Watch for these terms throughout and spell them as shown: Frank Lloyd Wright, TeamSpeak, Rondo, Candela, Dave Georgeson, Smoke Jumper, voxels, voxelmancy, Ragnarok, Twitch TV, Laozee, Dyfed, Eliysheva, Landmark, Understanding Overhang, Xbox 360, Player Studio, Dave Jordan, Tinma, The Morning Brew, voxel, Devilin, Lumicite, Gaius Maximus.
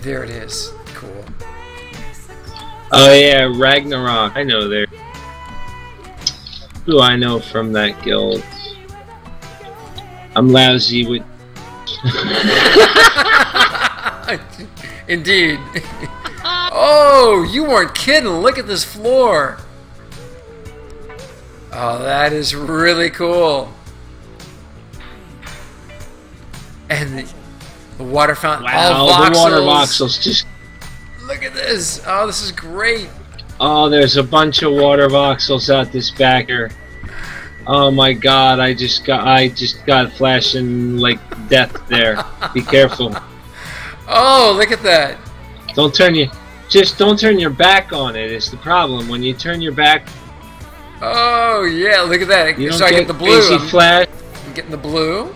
There it is. Cool. Oh yeah, Ragnarok. I know there. Who I know from that guild. I'm lousy with... Indeed. Oh, you weren't kidding. Look at this floor. Oh, that is really cool. And the voxels. Fountain. Wow, all voxels. The water voxels just... Look at this. Oh, this is great. Oh, there's a bunch of water voxels out this backer. Oh my God, I just got flashing like death there. Be careful. Oh, look at that. Don't turn your... Just don't turn your back on it. It's the problem. When you turn your back... Oh, yeah, look at that. You so I get the blue. Flash. I'm getting the blue.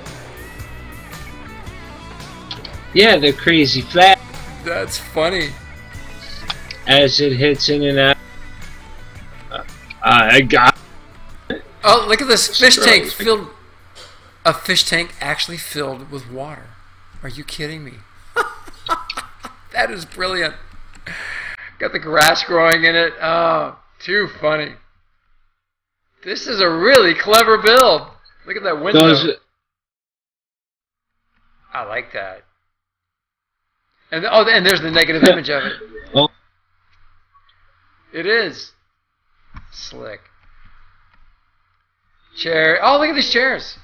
Yeah, the crazy flash. That's funny. As it hits in and out. I got it. Oh, look at this fish tank filled... A fish tank actually filled with water. Are you kidding me? That is brilliant. Got the grass growing in it. Oh, too funny. This is a really clever build. Look at that window. I like that. And oh, and there's the negative image of it. Oh. It is slick. Chair. Oh, look at these chairs.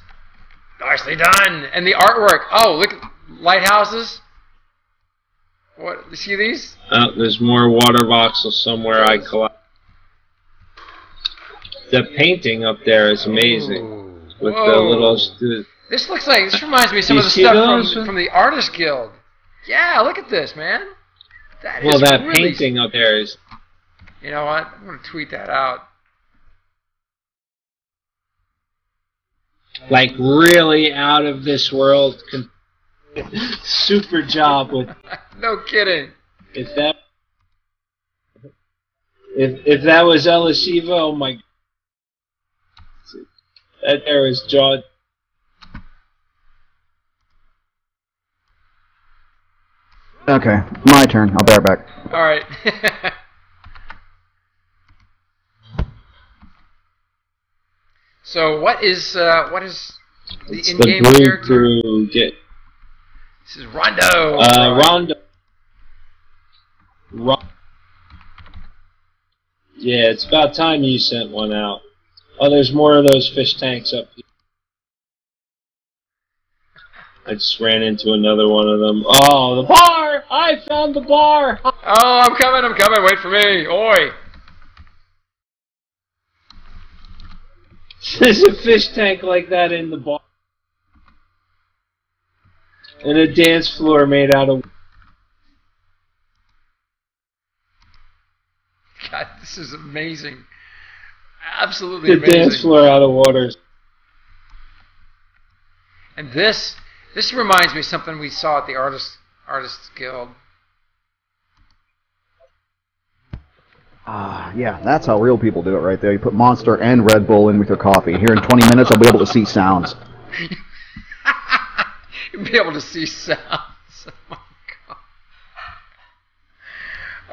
Nicely done. And the artwork. Oh, look at lighthouses. What? You see these? Oh, there's more water voxels somewhere. I collect. The painting up there is amazing. Ooh, with whoa. The little... This looks like... This reminds me of some of the stuff from the Artist Guild. Yeah, look at this, man. That well, is that really painting up there is... You know what? I'm going to tweet that out. Like, really out of this world. Super job with... No kidding. If that was Eliysheva, oh my... That there is jaw. Okay, my turn. I'll bear back. All right. So what is the in-game character? This is Rondo. Rondo. Yeah, it's about time you sent one out. Oh, there's more of those fish tanks up here. I just ran into another one of them. Oh, the bar! I found the bar! Oh, I'm coming. Wait for me. Oi! There's a fish tank like that in the bar. And a dance floor made out of... God, this is amazing. Absolutely the amazing. The dance floor out of water. And this reminds me of something we saw at the Artists Guild. Yeah, that's how real people do it right there. You put Monster and Red Bull in with your coffee. Here in 20 minutes I'll be able to see sounds. You'll be able to see sounds. Oh, my God.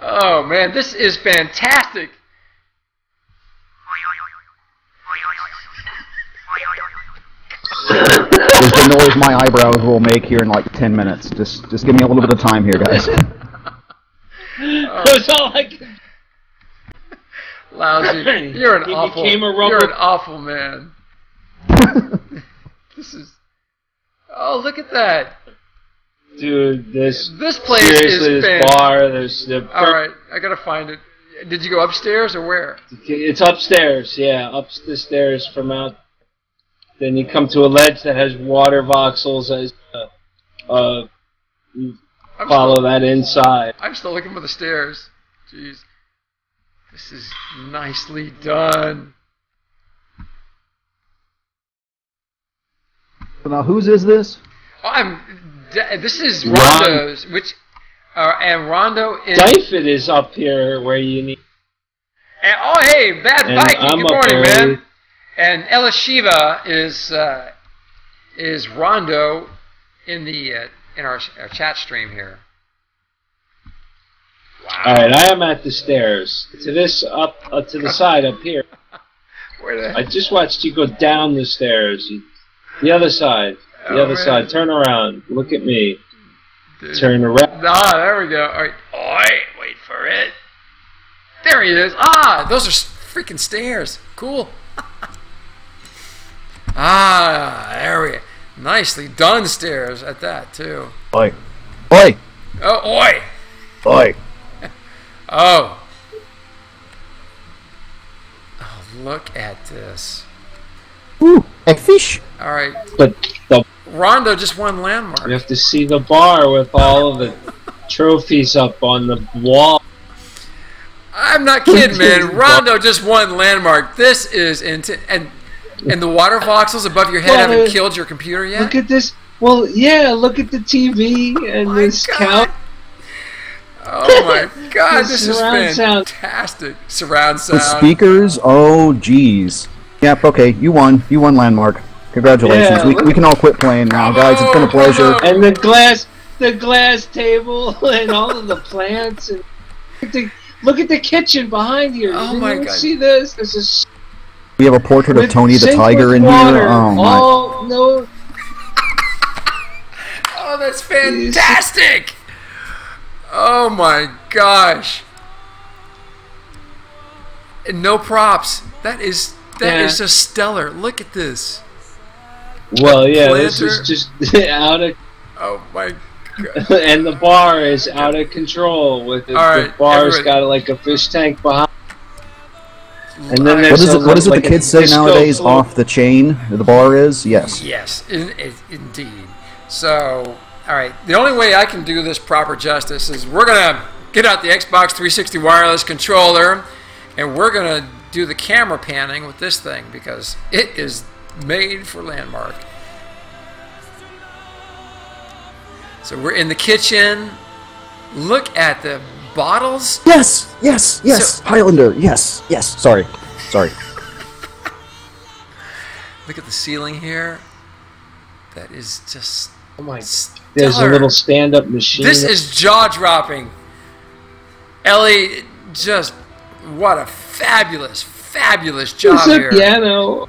Oh, man, this is fantastic. Is the noise my eyebrows will make here in like 10 minutes. Just give me a little bit of time here, guys. That's all I can... Laozee, you're an awful man. This is... Oh, look at that. Dude, this place is this bar, there's the... All right, I gotta find it. Did you go upstairs or where? It's upstairs, yeah. Up the stairs from out... Then you come to a ledge that has water voxels as you follow that inside. I'm still looking for the stairs. Jeez. This is nicely done. So now whose is this? Oh, this is Rondo's, which and Rondo is Dyfed is up here where you need. And, oh hey, Bad Viking, good morning, man. And Eliysheva is Rondo in our chat stream here. Alright, I am at the stairs. To this up to the side up here. Where the? I just watched you go down the stairs. The other side. The other side. Turn around. Look at me. Dude. Turn around. Ah, there we go. Alright. Wait for it. There he is. Ah, those are freaking stairs. Cool. Ah, there we go. Nicely done stairs at that, too. Oi. Oi. Oh, oi. Oi. Oh. Oh, look at this. Ooh, a fish. All right. But the Rondo just won Landmark. You have to see the bar with all of the trophies up on the wall. I'm not kidding, man. Rondo just won Landmark. This is intense. And the water voxels above your head haven't killed your computer yet? Look at this. Well, yeah, look at the TV and this couch. Oh my god, this is fantastic. Surround sound. The speakers, oh geez. Yep, okay, you won. You won Landmark. Congratulations. Yeah, we can all quit playing now, guys. It's been a pleasure. And the glass table and all of the plants. And look at the kitchen behind here. Oh my god. See this? This is... We have a portrait of Tony the Tiger in here. Oh my! Oh no! Oh, that's fantastic! Oh my gosh! And no props. That is just stellar. Look at this. Well, yeah, this is just out of. Oh my god! And the bar is out of control. With it. The bar's got like a fish tank behind. And then what is it like the kids say nowadays? Off the chain, the bar is? Yes. Yes, indeed. So, all right. The only way I can do this proper justice is we're going to get out the Xbox 360 wireless controller, and we're going to do the camera panning with this thing because it is made for Landmark. So we're in the kitchen. Look at the... bottles? Yes, yes, yes. So, Highlander, yes, yes. Sorry, sorry. Look at the ceiling here. That is just. Oh my! Stellar. There's a little stand-up machine. This is jaw-dropping. Ellie, just what a fabulous, fabulous job here. There's a piano.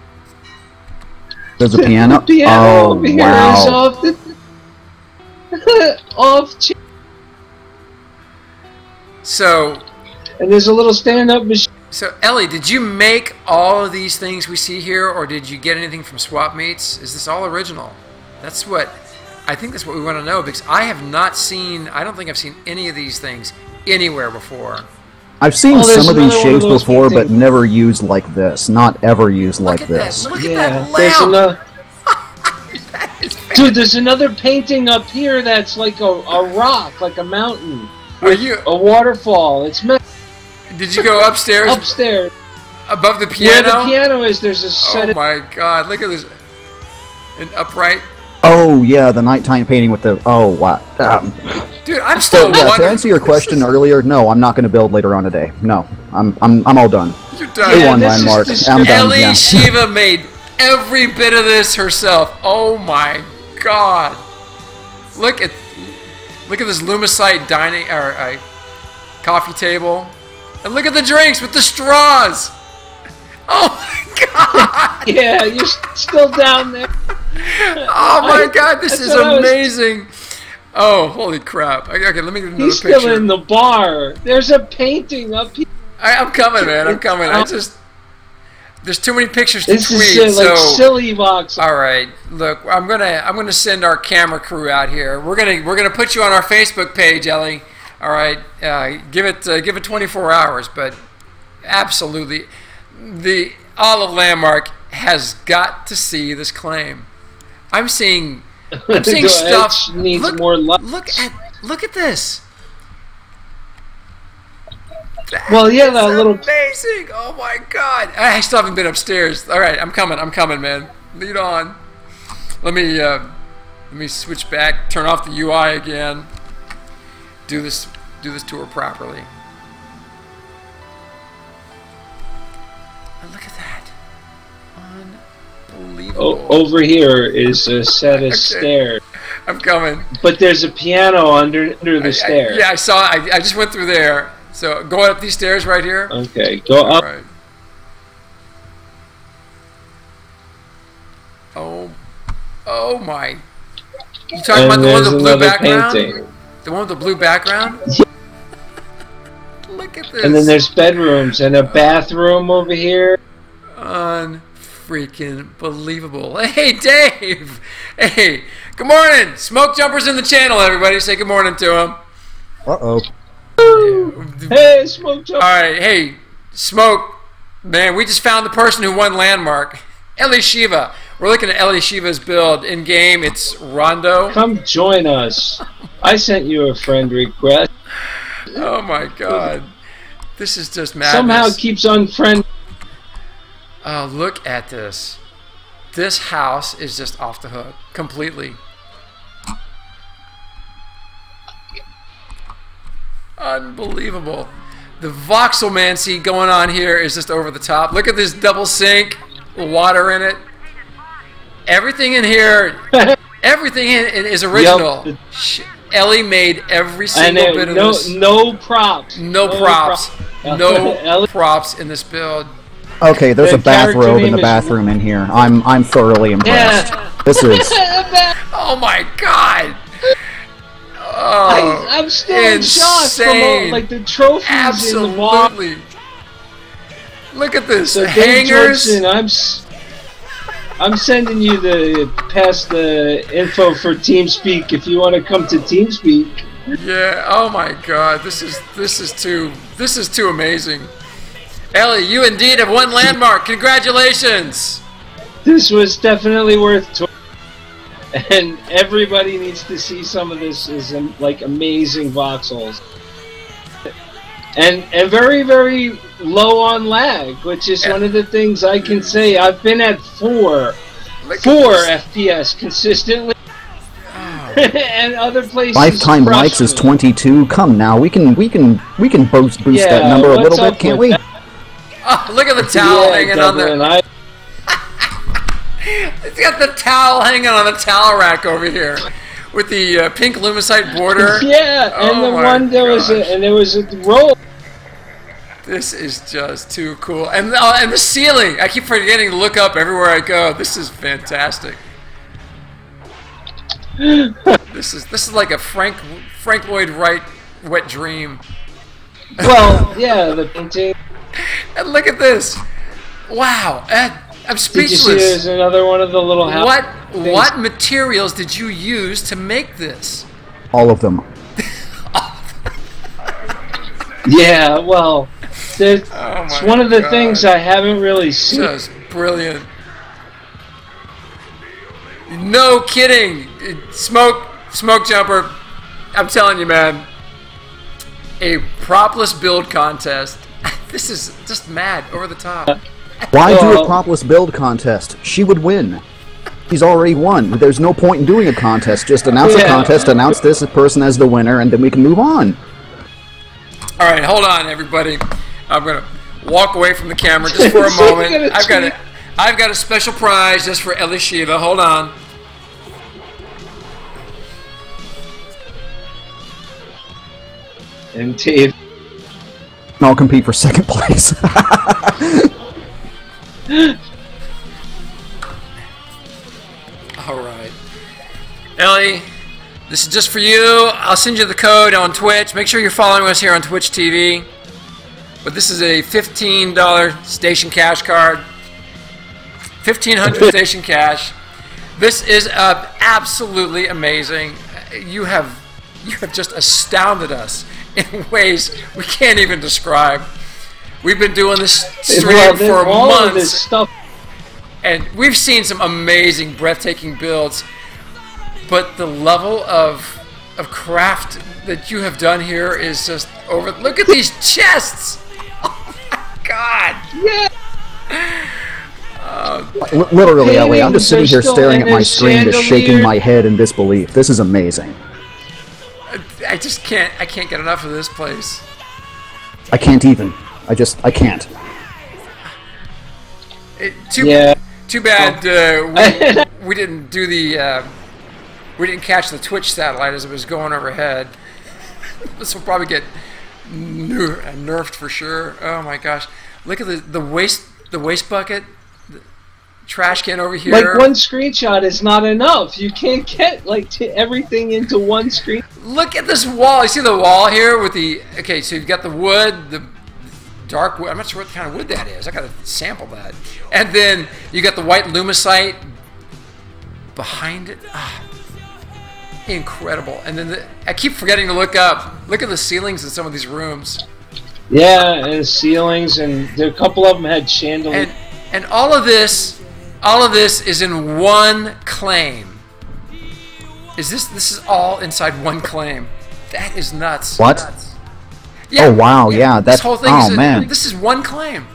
There's a piano. Oh wow! Off the off. So, and there's a little stand-up machine. So, Ellie, did you make all of these things we see here, or did you get anything from swap meets? Is this all original? That's what I think. That's what we want to know because I have not seen. I don't think I've seen any of these things anywhere before. I've seen some of these shapes before, but never used like this. Not ever used like this. Look at that lamp. Dude, there's another painting up here that's like a rock, like a mountain. Are you a waterfall? It's meant. Did you go upstairs? Upstairs, above the piano. Where the piano is, there's a set. Oh my god! Look at this. An upright. Oh yeah, the nighttime painting with the. Oh wow. Dude, I'm still. So, yeah, to answer your question earlier, no, I'm not going to build later on today. No, I'm all done. You're done. Yeah, Landmark. I'm done. Eliysheva made every bit of this herself. Oh my god! Look at. Look at this Lumicite dining or coffee table, and look at the drinks with the straws. Oh my god! Yeah, you're still down there. Oh my god, this is amazing. Oh, holy crap! Okay, let me get another picture. He's still in the bar. There's a painting up here. I'm coming, man. I'm coming. I just there's too many pictures to tweet. This is like silly box. All right, look, I'm gonna send our camera crew out here. We're gonna put you on our Facebook page, Ellie. All right, give it 24 hours, but absolutely, the all of Landmark has got to see this claim. I'm seeing stuff. Needs more lights. Look at this. Well, yeah, that little amazing. Oh my god! I still haven't been upstairs. All right, I'm coming, man. Lead on. Let me switch back. Turn off the UI again. Do this tour properly. Look at that! Unbelievable. Oh, over here is a set of stairs. I'm coming. But there's a piano under the stairs. Yeah, I saw. I just went through there. So go up these stairs right here. Okay, go up. Right. Oh, oh my! You talking about the one with the blue background? Painting. The one with the blue background? Look at this. And then there's bedrooms and a bathroom over here. Freaking believable. Hey, Dave. Hey, good morning. Smoke Jumper's in the channel, everybody. Say good morning to him. Uh-oh. Yeah. Hey, Smoke Jumper. All right, hey, Smoke. Man, we just found the person who won Landmark. Eliysheva. We're looking at Eliysheva's build. In game, it's Rondo. Come join us. I sent you a friend request. Oh, my God. This is just madness. Somehow it keeps on friend. Oh, look at this. This house is just off the hook. Completely. Unbelievable. The voxelmancy going on here is just over the top. Look at this double sink. Water in it. Everything in here, everything in is original. Yep. Ellie made every single bit of this. No props. No props in this build. Okay, there's a bathrobe in the bathroom in here. I'm thoroughly impressed. Yeah. This is. Oh my God! Oh, I'm still in shock from all, like the trophies in the wall. Look at this. So hangers. Dave Jordan, I'm sending you the info for TeamSpeak if you want to come to TeamSpeak. Yeah. Oh my God. This is too amazing. Ellie, you indeed have won Landmark. Congratulations! This was definitely worth and everybody needs to see some of this. Is like amazing voxels, and very very low on lag, which is one of the things I can say. I've been at four FPS consistently. And other places. Lifetime likes is 22. Come now, we can boost that number a little bit, can't we? Oh, look at the towel hanging Devilin, on there. It's got the towel hanging on the towel rack over here, with the pink Lumicite border. Yeah, and the one there was a roll. This is just too cool, and the ceiling. I keep forgetting to look up everywhere I go. This is fantastic. This is like a Frank Lloyd Wright wet dream. Well, yeah, the painting. And look at this! Wow, I'm speechless. Did you see there's another one of the little houses? What materials did you use to make this? All of them. Yeah, well, it's one of the things I haven't really seen. Just brilliant. No kidding, Smoke Jumper. I'm telling you, man. A propless build contest. This is just mad, over the top. Why do a propless build contest? She would win. She's already won. There's no point in doing a contest. Just announce a contest, announce this person as the winner, and then we can move on. All right, hold on, everybody. I'm gonna walk away from the camera just for a moment. I've got a special prize just for Eliysheva. Hold on. Indeed. I'll compete for second place. All right, Ellie, this is just for you. I'll send you the code on Twitch. Make sure you're following us here on Twitch TV. But this is a $15 station cash card, 1500 station cash. This is absolutely amazing. You have just astounded us in ways we can't even describe. We've been doing this stream for months, this stuff. And we've seen some amazing, breathtaking builds. But the level of craft that you have done here is just over. Look at these chests! Oh my God! Yeah. Literally, Ellie, I'm just sitting here staring at my screen, just shaking my head in disbelief. This is amazing. I just can't. I can't get enough of this place. I can't even. I can't. Too bad we didn't do the. We didn't catch the Twitch satellite as it was going overhead. This will probably get nerfed for sure. Oh my gosh, look at the waste bucket, the trash can over here. Like one screenshot is not enough. You can't get like everything into one screen. Look at this wall. You see the wall here with the okay. So you've got the wood, the dark wood. I'm not sure what kind of wood that is. I gotta sample that. And then you got the white Lumicite behind it. Ah. Incredible. And then I keep forgetting to look up. Look at the ceilings in some of these rooms. Yeah, and the ceilings, and a couple of them had chandeliers. And all of this is in one claim. This is all inside one claim. That is nuts. What? Nuts. Yeah, oh wow, yeah. That's, this whole thing man. This is one claim.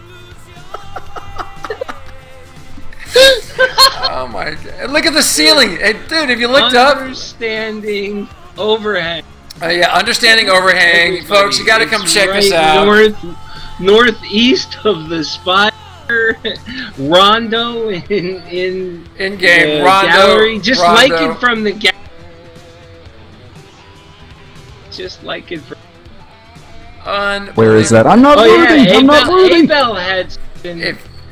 Oh my God. Look at the ceiling. Hey, dude, have you looked up? Understanding Overhang. Yeah, Understanding Overhang. Everybody, folks, you got to come check this out. Northeast of the Spire, Rondo in game. Rondo gallery. Just Rondo. Like it from the gallery. Just like it from Where is that? I'm not rooting. Yeah, I'm not rooting. Abel had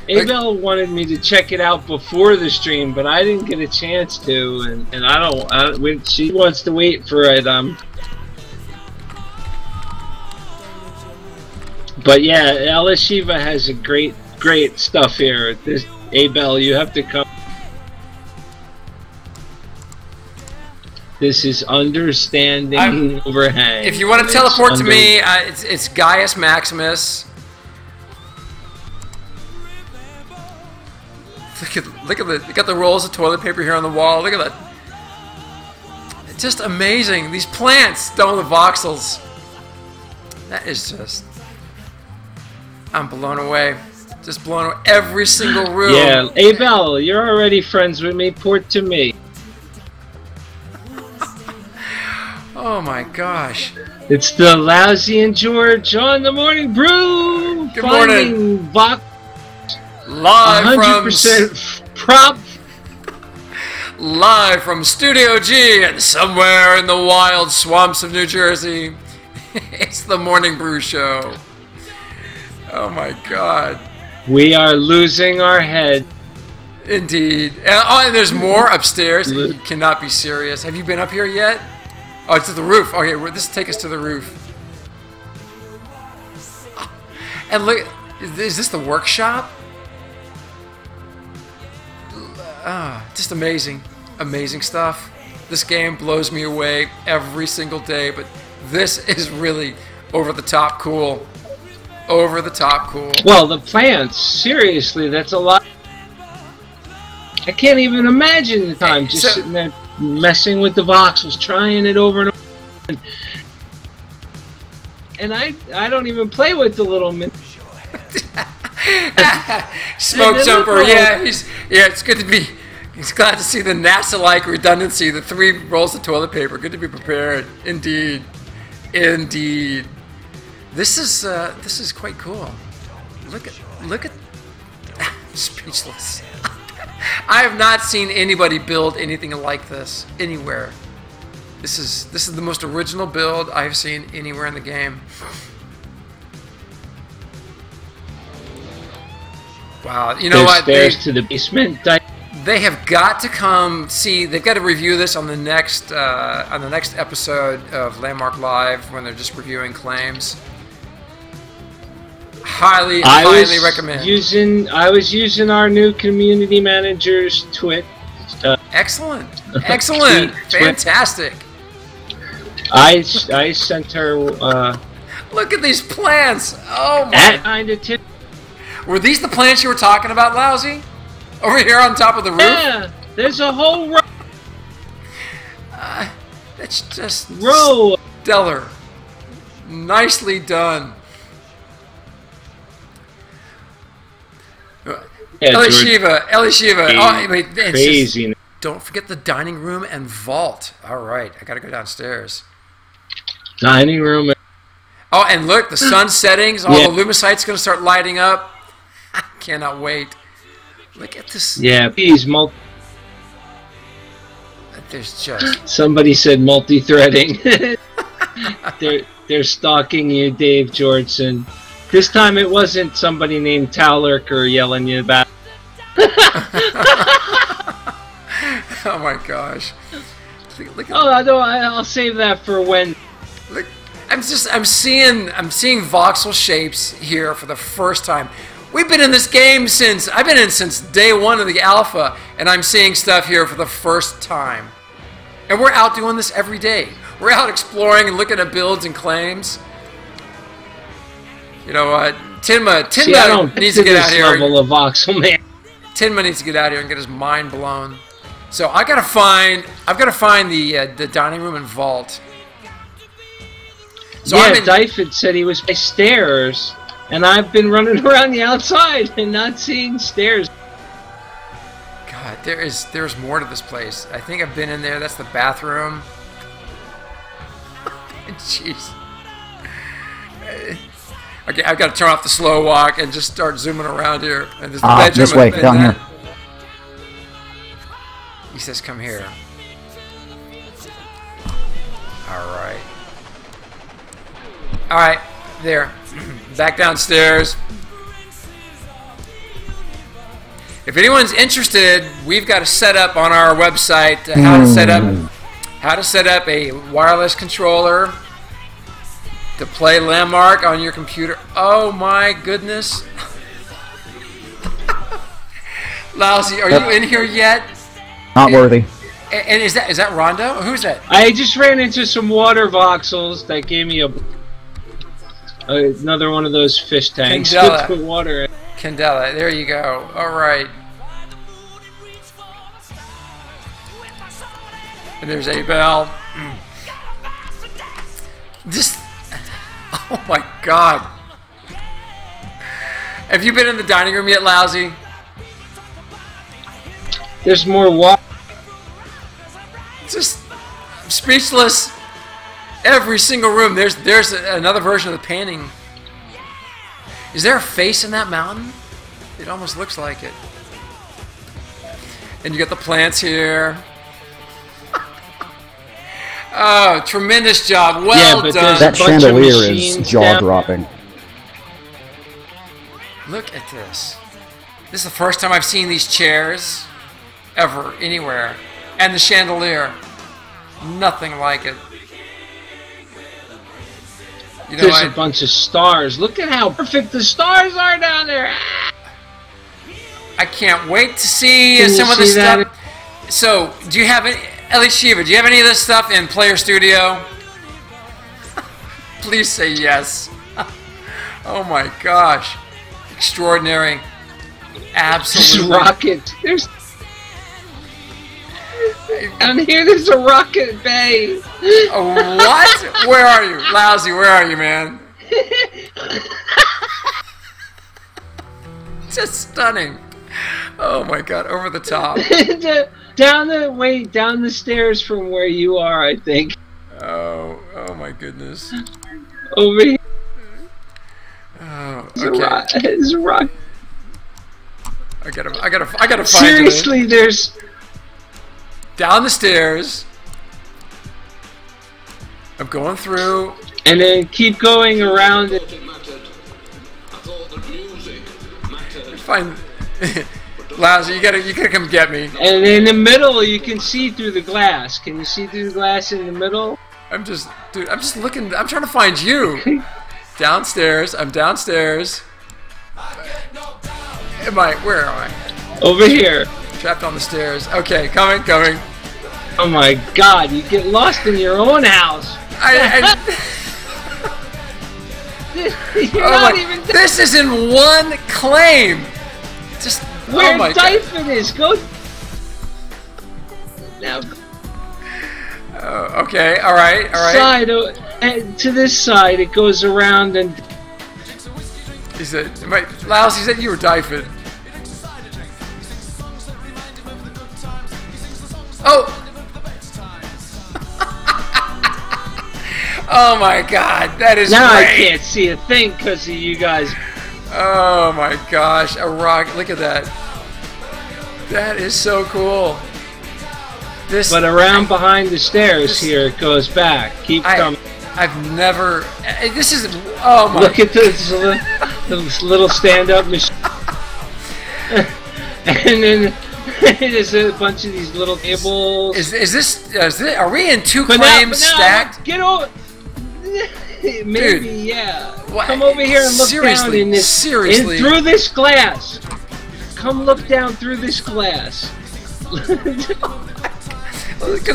Abel wanted me to check it out before the stream, but I didn't get a chance to, and I don't. She wants to wait for it. But yeah, Eliysheva has a great stuff here. This Abel, you have to come. This is Understanding Overhang. If you want to teleport to me, it's Gaius Maximus. Look at the, you got the rolls of toilet paper here on the wall. Look at that. It's just amazing. These plants, down the voxels. That is just, I'm blown away. Just blown away. Every single room. Yeah, Abel, you're already friends with me. Port to me. Oh my gosh. It's the Laozee and George on The Morning Brew. Good morning. Live from Studio G and somewhere in the wild swamps of New Jersey. It's The Morning Brew Show. Oh my God. We are losing our head. Indeed. And there's more upstairs. You cannot be serious. Have you been up here yet? Oh, it's to the roof. Okay, this take us to the roof. And look, is this the workshop? Ah, just amazing stuff. This game blows me away every single day, but this is really over the top cool. Over the top cool. Well, the plants, seriously, that's a lot. I can't even imagine the time just sitting there messing with the voxels, trying it over and over. And I don't even play with the little min. Smoke Jumper, yeah, it's good to be. He's glad to see the NASA-like redundancy, the 3 rolls of toilet paper. Good to be prepared, indeed, indeed. This is quite cool. Look at. I'm speechless. I have not seen anybody build anything like this anywhere. This is the most original build I've seen anywhere in the game. Wow, you know what? There's stairs to the basement. They have got to come see. They've got to review this on the next episode of Landmark Live when they're just reviewing claims. Highly recommend. I was using our new community manager's Twitch. Excellent, fantastic. I sent her. Look at these plants. Oh my! That kind of tip. Were these the plants you were talking about, Laozee? Over here on top of the roof? Yeah, there's a whole row. That's just stellar. Nicely done. Yeah, Eliysheva. Oh, wait, crazy. Just, don't forget the dining room and vault. All right, I got to go downstairs. Dining room. Oh, and look, the sun's setting. All the Lumicite's going to start lighting up. I cannot wait. Look at this. Yeah, please, there's just... Somebody said multi-threading. they're stalking you, Dave Georgeson. This time it wasn't somebody named Towlerker yelling you about. Oh my gosh! Look at I'll save that for when. Look, I'm seeing voxel shapes here for the first time. We've been in this game since I've been in since day one of the alpha, and I'm seeing stuff here for the first time. And we're out doing this every day. We're out exploring and looking at builds and claims. You know what? Tinma needs to get out here. Tinma needs to get out here and get his mind blown. So I've got to find the dining room and vault. So yeah, Dyfed said he was by stairs, and I've been running around the outside and not seeing stairs. God, there's more to this place. I think I've been in there. That's the bathroom. Jeez. Okay, I've got to turn off the slow walk and just start zooming around here. And there's the bedroom this way, down here. He says, "Come here." All right. All right. There. Back downstairs. If anyone's interested, we've got a setup on our website how to set up a wireless controller to play Landmark on your computer. Oh my goodness. Laozee, are you in here yet? Not worthy. And is that Rondo? Who's that? I just ran into some water voxels that gave me another one of those fish tanks. Candela. Put water in. Candela, there you go. All right. And there's Abel. This. Oh my God. Have you been in the dining room yet, Laozee? There's more water. Just speechless. Every single room. There's another version of the painting. Is there a face in that mountain? It almost looks like it. And you got the plants here. Oh, tremendous job. Well done. That chandelier is jaw-dropping. Look at this. This is the first time I've seen these chairs ever, anywhere. And the chandelier. Nothing like it. You know, there's a bunch of stars. Look at how perfect the stars are down there. I can't wait to see some of this stuff. So, do you have any, Eliysheva, do you have any of this stuff in Player Studio? Please say yes. Oh my gosh. Extraordinary. Absolutely. There's a rocket. And here there's a rocket bay. A what? Where are you? Laozee, where are you, man? Just stunning. Oh my God, over the top. down the stairs from where you are, I think. Oh my goodness. Over here. Oh, okay. It's a rock. I gotta find it. Seriously, there's down the stairs. I'm going through. And then keep going around it. Fine. Laozee, you gotta come get me. And in the middle, you can see through the glass. Can you see through the glass in the middle? I'm just looking. I'm trying to find you. Downstairs. I'm downstairs. Where am I? Over here. Trapped on the stairs. Okay, coming. Oh my God, you get lost in your own house. This is in one claim. Just where Dyfed is. Go. Now. Okay. All right. Side to this side, it goes around and. Is it? Laozee, is that you or Dyfed? Oh! Oh my God, that is now great. I can't see a thing because of you guys. Oh my gosh, a rock! Look at that. That is so cool. But around behind the stairs here, it goes back. Keep coming. I've never. This is. Oh my! Look at this little stand-up machine. And then there's a bunch of these little tables. Is this? Are we in two claims stacked? Get over. Maybe, dude, yeah. What? Come over here and look down in this. Seriously. Through this glass. Come look down through this glass. Look at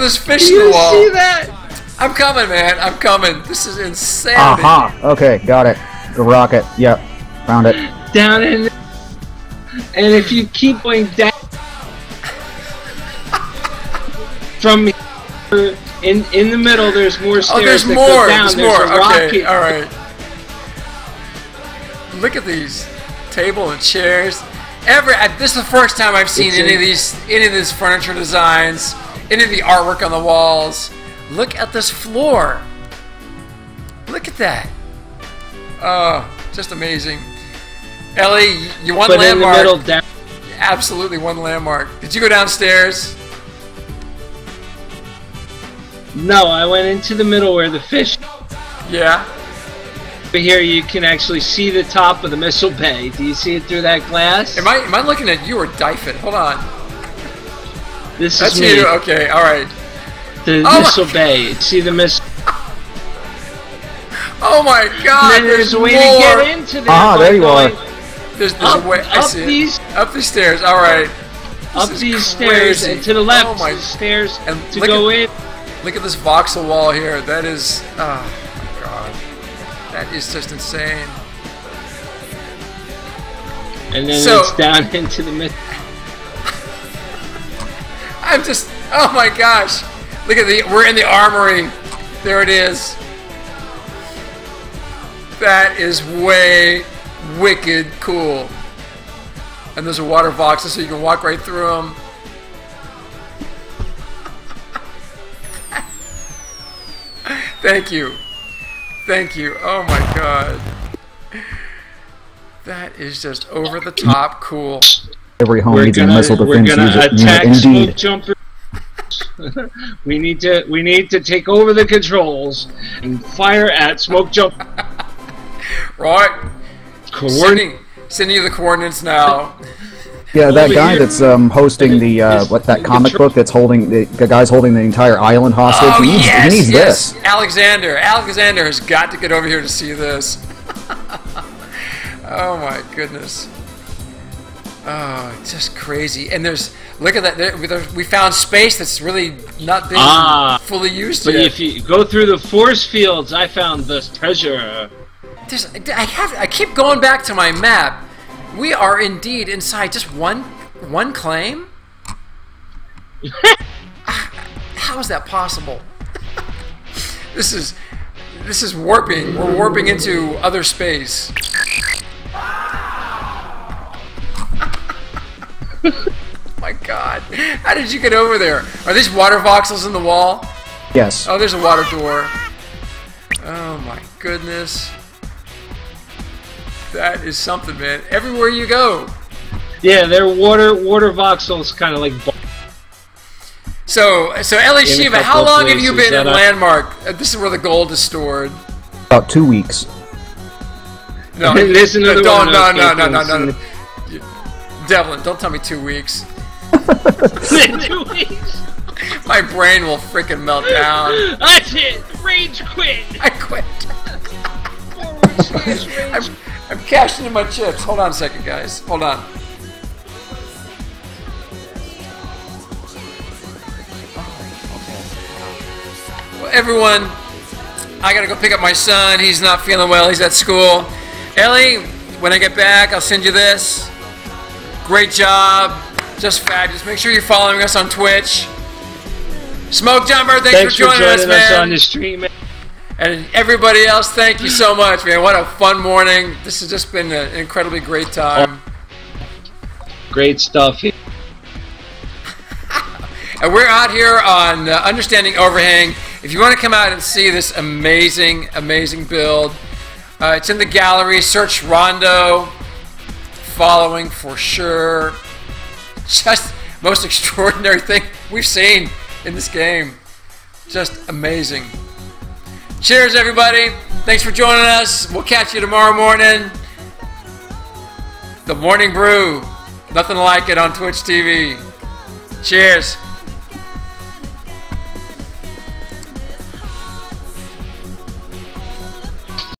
this fish in the wall. Do you see that? I'm coming, man. I'm coming. This is insane. Aha. Uh-huh. Okay, got it. The rocket. Yep. Found it. Down in. And if you keep going down from here, in the middle, there's more stairs. Oh, there's that more. Go down. There's more. Okay, all right. Look at these table and chairs. This is the first time I've seen any of these furniture designs, any of the artwork on the walls. Look at this floor. Look at that. Oh, just amazing. Ellie, you won Landmark. In the middle, down. Absolutely won Landmark. Did you go downstairs? No, I went into the middle where the fish. Yeah. But here you can actually see the top of the missile bay. Do you see it through that glass? Am I looking at you or Dyfed? Hold on. That's me. That's you? Okay, alright. The missile bay. See the missile. Oh my god! And there's a way more to get into there. Ah, there you are. There's a way. I see up these stairs. All right. Up these stairs and to the left. Oh my stairs and to go in. Look at this voxel wall here. That is, oh my god, that is just insane. And then it's down into the mid. I'm just. Oh my gosh! Look at the. We're in the armory. There it is. That is way wicked cool. And there's a water voxel, so you can walk right through them. Thank you. Thank you. Oh my god. That is just over the top cool. Every home needs a missile defense unit. We're going to attack Smoke Jumper. We need to take over the controls and fire at Smoke Jumper. Right. Sending you the coordinates now. Yeah, that guy that's hosting the that comic book that's holding the guy's holding the entire island hostage. Oh, he needs this. Alexander has got to get over here to see this. Oh my goodness. Oh, it's just crazy. And there's look at that. We found space that's really not being fully used yet. But if you go through the force fields, I found this treasure. I keep going back to my map. We are indeed inside just one claim. How is that possible? This is warping. We're warping into other space. My God! How did you get over there? Are these water voxels in the wall? Yes. Oh, there's a water door. Oh my goodness. That is something, man. Everywhere you go. Yeah, they're water voxels, kind of like. So Eliysheva, how long have you been in Landmark? This is where the gold is stored. About 2 weeks. No, listen to no. Devilin, don't tell me 2 weeks. 2 weeks. My brain will freaking melt down. That's it. Rage quit. I quit. I'm cashing in my chips. Hold on a second, guys. Hold on. Okay. Well, everyone, I gotta go pick up my son. He's not feeling well. He's at school. Ellie, when I get back, I'll send you this. Great job. Just fabulous. Make sure you're following us on Twitch. Smoke Jumper, thanks for joining us, man. On the stream, man. And everybody else, thank you so much, man. What a fun morning. This has just been an incredibly great time. Great stuff. And we're out here on Understanding Overhang. If you want to come out and see this amazing, amazing build, it's in the gallery. Search Rondo. Following for sure. Just most extraordinary thing we've seen in this game. Just amazing. Cheers, everybody. Thanks for joining us. We'll catch you tomorrow morning. The Morning Brew. Nothing like it on Twitch TV. Cheers.